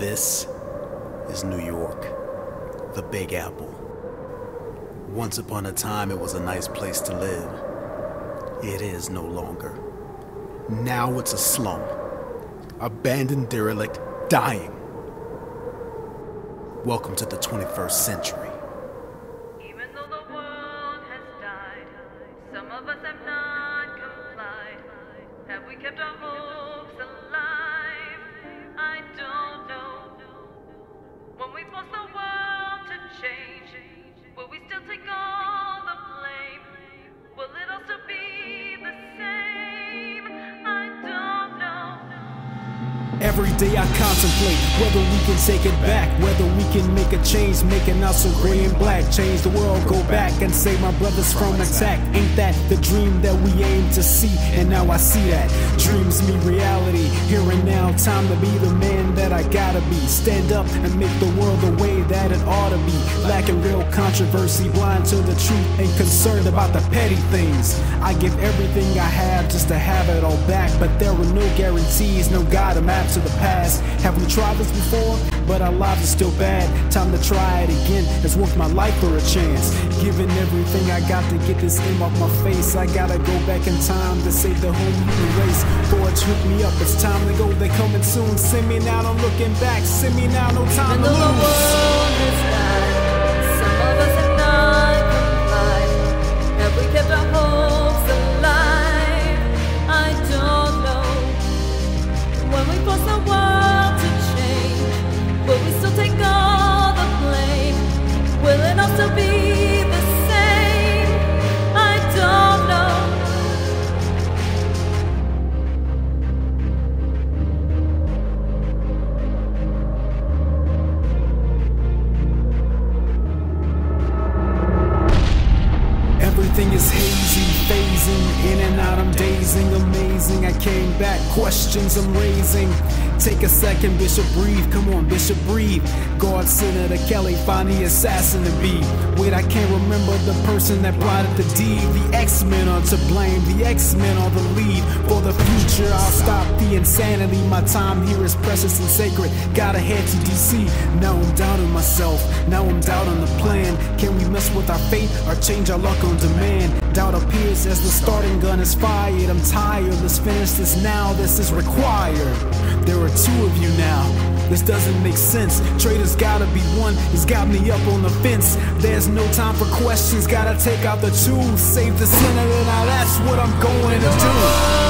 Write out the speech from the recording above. This is New York, the Big Apple. Once upon a time, it was a nice place to live. It is no longer. Now it's a slum, abandoned, derelict, dying. Welcome to the 21st century. Even though the world has died, some of us have not complied. Have we kept our hopes alive? I don't know. When we force the world to change, will we still take all the blame? Will it also be the same? I don't know. Every day I contemplate whether we can take it back, whether we can make a change, make it not so gray and black. Change the world, go back and save my brothers from attack. Ain't that the dream that we aim to see? And now I see that dreams meet reality. Here and now, time to be the man that I gotta be. Stand up and make the world the way that it ought to be. Lacking real controversy, blind to the truth, and concerned about the petty things. I give everything I have just to have it all back, but there were no guarantees, no guide or map to the past. Have we tried this before? But our lives are still bad. Time to try it again. It's worth my life for a chance. Giving everything I got to get this M off my face. I gotta go back in time to save the whole human race. Forge, hook me up. It's time to go. They're coming soon. Send me now. I'm looking back. Send me now. No time to lose. Everything is hazy, phasing in and out. I'm dazing, amazing. I came back, questions I'm raising. Take a second, Bishop, breathe. Come on, Bishop, breathe. God, Senator Kelly, find the assassin to be. Wait, I can't remember the person that plotted the deed. The X-Men are to blame. The X-Men are the lead. For the future, I'll stop the insanity. My time here is precious and sacred. Gotta head to DC. Now I'm doubting myself. Now I'm doubting the plan. Can we mess with our fate or change our luck on demand? Doubt appears as the starting gun is fired. I'm tired. Let's finish this now. This is required. There are two of you now. This doesn't make sense. Traitors gotta be one. It's got me up on the fence. There's no time for questions. Gotta take out the two. Save the senator. Now that's what I'm going to do.